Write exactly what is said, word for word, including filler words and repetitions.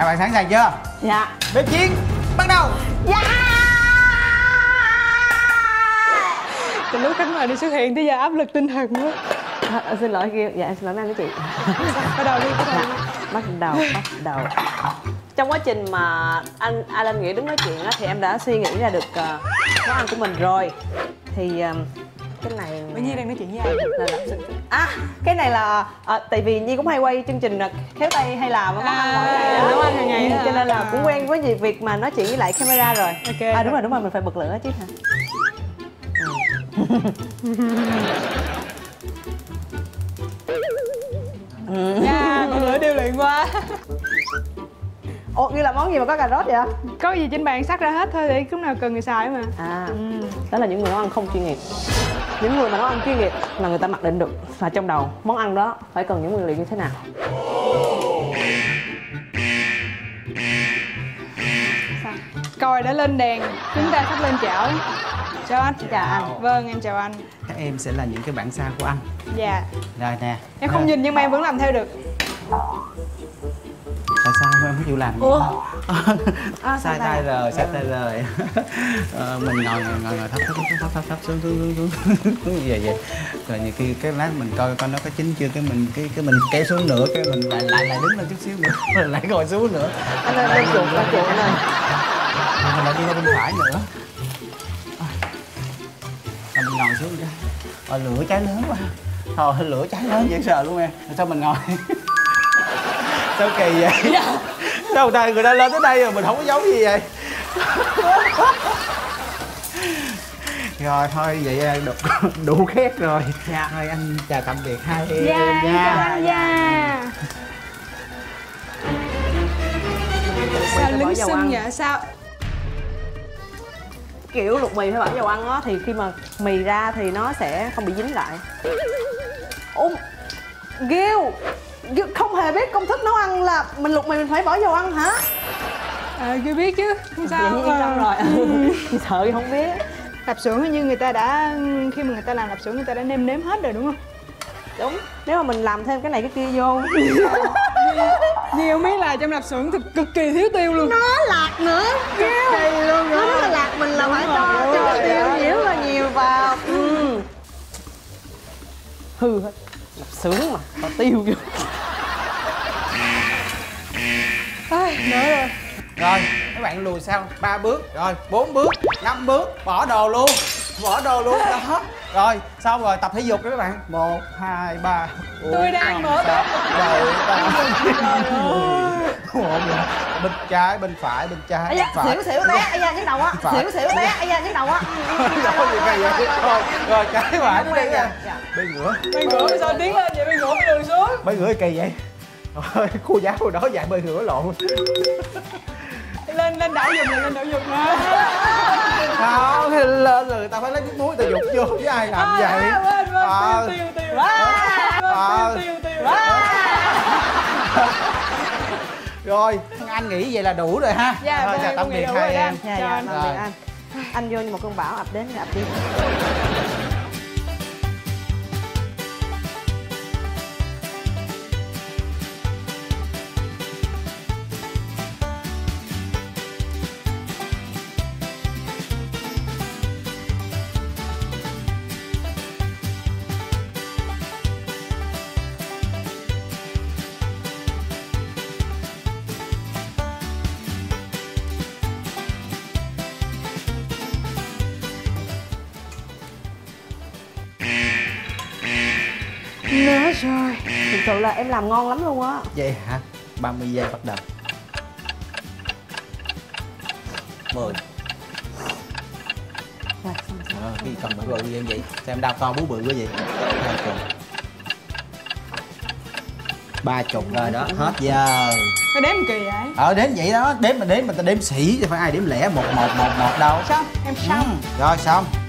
Các bạn sẵn sàng chưa? Dạ. Bếp chiến bắt đầu. Dạ. Từ lúc Khánh Hòa đi xuất hiện tới giờ áp lực tinh thần quá. À, xin lỗi kêu, dạ xin lỗi anh với chị. Bắt đầu đi, bắt đầu. Dạ. Bắt đầu, bắt đầu. Trong quá trình mà anh Alan Nghĩa đứng nói chuyện đó, thì em đã suy nghĩ ra được uh, món ăn của mình rồi. Thì uh, cái này Bữa Nhi đang nói chuyện với ai? Là, là... À, cái này là à, tại vì Nhi cũng hay quay chương trình khéo tay hay làm á, à, nấu ăn hàng ngày cho nên là à. cũng quen với việc mà nói chuyện với lại camera rồi. Okay. À đúng rồi, đúng rồi, mình phải bật lửa chứ hả? Nha, bật lửa điêu luyện quá. Ồ, như là món gì mà có cà rốt vậy? Có gì trên bàn sắc ra hết thôi, để lúc nào cần người xài mà. À, ừ. Đó là những người nấu ăn không chuyên nghiệp. Những người mà nấu ăn chuyên nghiệp là người ta mặc định được là trong đầu món ăn đó phải cần những nguyên liệu như thế nào. Sao? Coi đã lên đèn, chúng ta sắp lên chảo. Chào anh. Chào anh. Vâng, em chào anh. Các em sẽ là những cái bản sao của anh. Dạ. Rồi nè. Em không nhìn nhưng mà em vẫn làm theo được. Tại sao em không chịu làm gì? Ủa? À, sai tay rồi, sai tay rồi. À, mình ngồi ngồi ngồi thấp thấp thấp thấp thấp xuống xuống xuống xuống về về. Rồi nhiều khi cái lát mình coi coi nó có chín chưa, cái mình cái cái mình kéo xuống nữa, cái mình lại lại lại đứng lên chút xíu nữa, rồi lại ngồi xuống nữa. Anh ơi, anh chuột, anh chuột anh ơi. Mình lại đi ra bên phải nữa. Rồi mình ngồi xuống cái. Lửa cháy lớn quá. Thôi lửa cháy lớn dễ sợ luôn em. Sao mình ngồi? Sao kỳ vậy? Dạ. Sao ta người ta lên tới đây rồi mình không có giấu gì vậy? Rồi thôi vậy đủ, đủ khét rồi. Dạ thôi anh chào tạm biệt hai em nha. Dạ. Dạ. Sao lứng xưng vậy sao? Kiểu luộc mì phải bỏ dầu ăn á, thì khi mà mì ra thì nó sẽ không bị dính lại. Ôm ghêu. Không hề biết công thức nấu ăn là mình luộc mì mình phải bỏ dầu ăn hả? À, chưa biết chứ, không sao. Vậy yên tâm rồi. Sợ gì không biết. Lạp xưởng như người ta đã, khi mà người ta làm lạp xưởng người ta đã nêm nếm hết rồi đúng không? Đúng. Nếu mà mình làm thêm cái này cái kia vô. Nhiều mấy là trong lạp xưởng thì cực kỳ thiếu tiêu luôn. Nó lạc nữa. Cực kỳ luôn rồi. Nó lạc mình là đúng phải cho cho tiêu nhiều là nhiều vào. Ừ. Hư hết. Lạp xưởng mà có tiêu vô. Ai, nữa rồi. Rồi, các bạn lùi sau ba bước, rồi bốn bước, năm bước, bỏ đồ luôn. Bỏ đồ luôn đó. Rồi, xong rồi tập thể dục đi các bạn. một hai ba. Tôi đang mở bếp. Bên trái, bên phải, bên trái, bên phải. Xỉu xỉu té, ai da nhức đầu á. Xỉu xỉu té, ai da nhức đầu á. Rồi trái phải nó đây nha. Bên ngửa. Bên ngửa sao tiến lên vậy? Bên ngửa cái đường xuống. Bên ngửa kỳ vậy? Ôi, cô giáo hồi đó dạy bơi ngửa lộn. Lên lên đảo giùm, lên đảo giùm nè. Không, lên rồi tao phải lấy cái muối tao dục vô với ai làm à, vậy? À, quên, quên, à, tiêu, tiêu, tiêu. À, tiêu, tiêu, tiêu. Rồi, anh nghĩ vậy là đủ rồi ha. Dạ, thôi chào tạm biệt hai em. Dạ, dạ, tạm biệt anh. Anh vô như một cơn bão ập đến ập đi. Nữa rồi. Thực sự là em làm ngon lắm luôn á. Vậy hả? ba mươi giây bắt đầu. Mười. Ờ, cái cầm bự bự như vậy. Sao em đau to bú bự quá vậy? Ba chục. Ba chục rồi đó, hết giờ. Sao đếm kỳ vậy? Ờ đếm vậy đó, đếm mà đếm mà ta đếm sỉ chứ phải ai đếm lẻ một một một một đâu. Xong, em xong. Ừ. Rồi xong.